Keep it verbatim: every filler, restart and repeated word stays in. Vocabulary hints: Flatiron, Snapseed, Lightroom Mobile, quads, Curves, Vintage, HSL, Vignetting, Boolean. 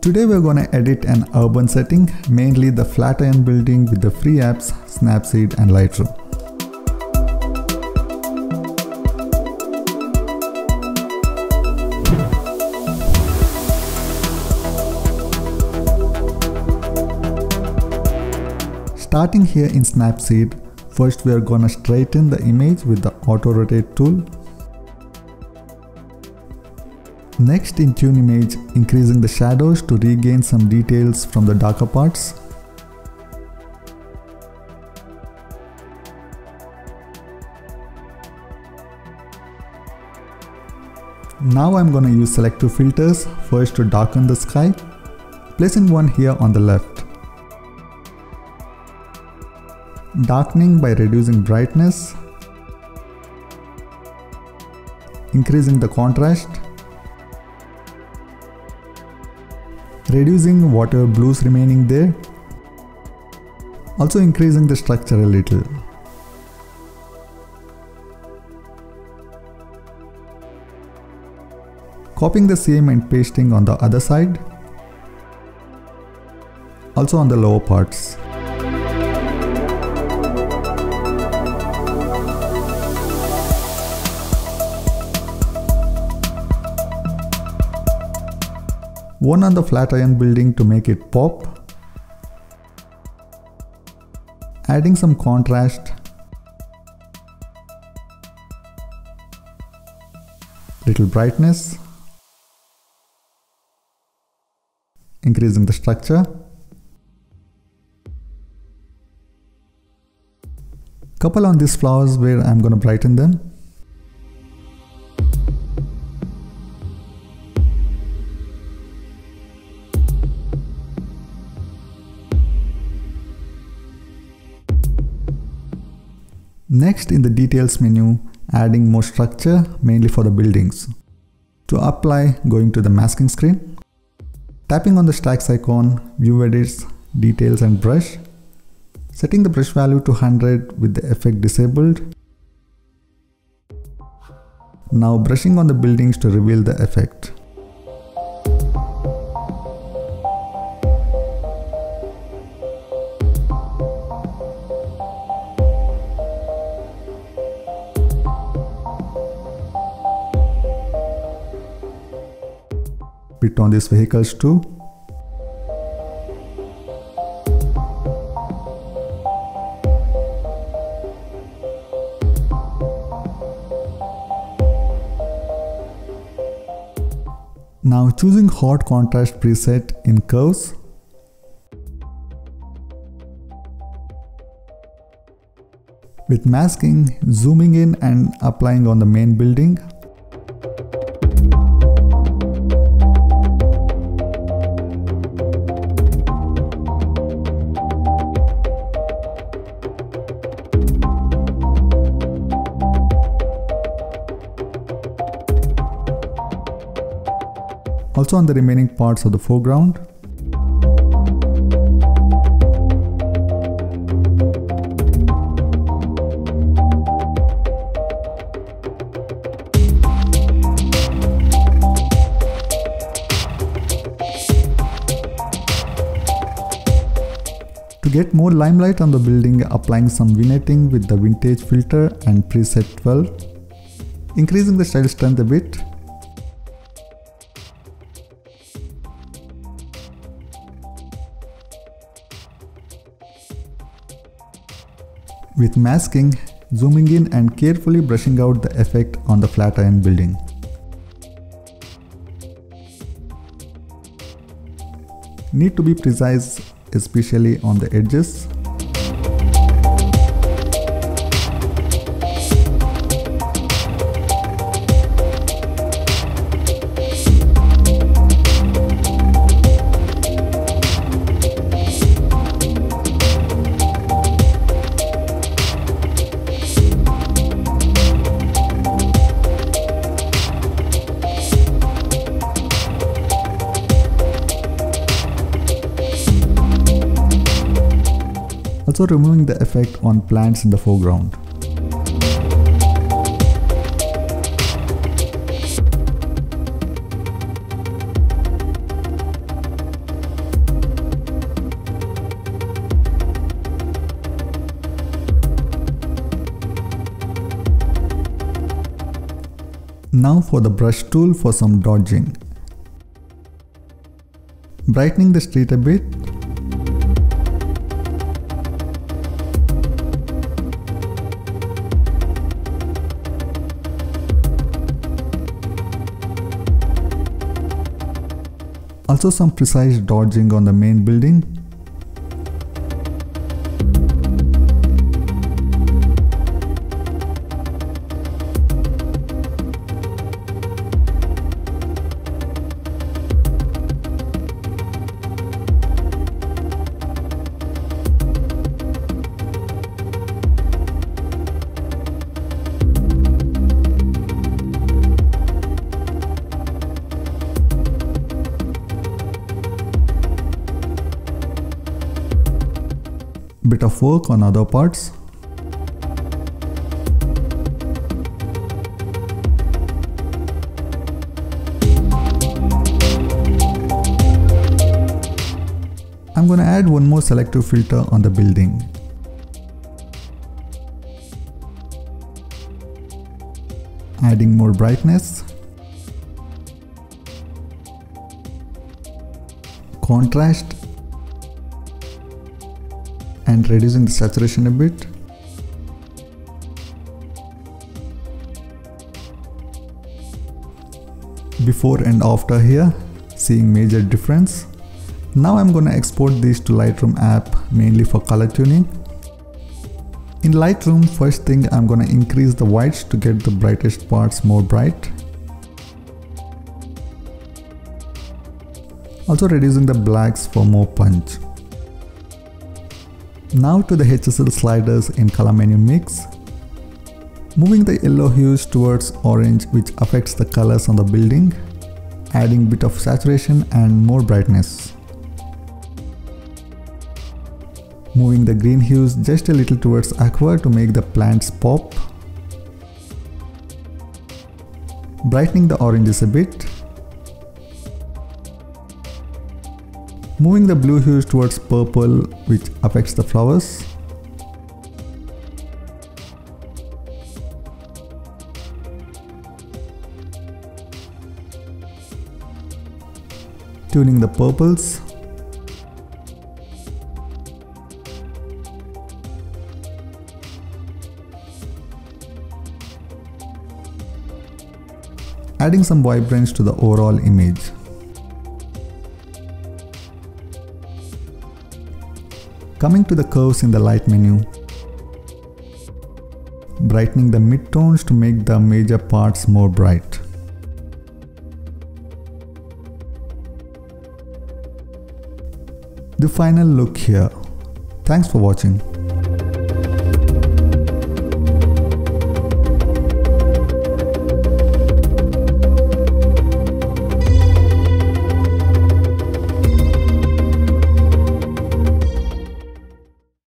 Today we're gonna edit an urban setting, mainly the Flatiron building with the free apps Snapseed and Lightroom. Starting here in Snapseed, first we are gonna straighten the image with the auto rotate tool. Next, in Tune Image, increasing the shadows to regain some details from the darker parts. Now I'm gonna use selective filters, first to darken the sky, placing one here on the left. Darkening by reducing brightness, increasing the contrast, reducing whatever blues remaining there, also increasing the structure a little. Copying the same and pasting on the other side, also on the lower parts. One on the Flatiron building to make it pop, adding some contrast, little brightness, increasing the structure, couple on these flowers where I'm gonna brighten them. Next, in the details menu, adding more structure, mainly for the buildings. To apply, going to the masking screen, tapping on the stacks icon, view edits, details and brush, setting the brush value to one hundred with the effect disabled. Now brushing on the buildings to reveal the effect. Bit on these vehicles too. Now choosing hot contrast preset in Curves. With masking, zooming in and applying on the main building. Also on the remaining parts of the foreground. To get more limelight on the building, applying some vignetting with the Vintage filter and preset twelve, increasing the shadow strength a bit. With masking, zooming in and carefully brushing out the effect on the Flatiron building. Need to be precise, especially on the edges. Also removing the effect on plants in the foreground. Now for the brush tool for some dodging. Brightening the street a bit. Also some precise dodging on the main building. Bit of work on other parts. I'm gonna add one more selective filter on the building. Adding more brightness. Contrast. And reducing the saturation a bit. Before and after here, seeing major difference. Now I'm gonna export these to Lightroom app mainly for color tuning. In Lightroom, first thing I'm gonna increase the whites to get the brightest parts more bright. Also reducing the blacks for more punch. Now to the H S L sliders in color menu mix. Moving the yellow hues towards orange, which affects the colors on the building. Adding bit of saturation and more brightness. Moving the green hues just a little towards aqua to make the plants pop. Brightening the oranges a bit. Moving the blue hues towards purple, which affects the flowers. Tuning the purples. Adding some vibrance to the overall image. Coming to the curves in the light menu. Brightening the mid-tones to make the major parts more bright. The final look here. Thanks for watching.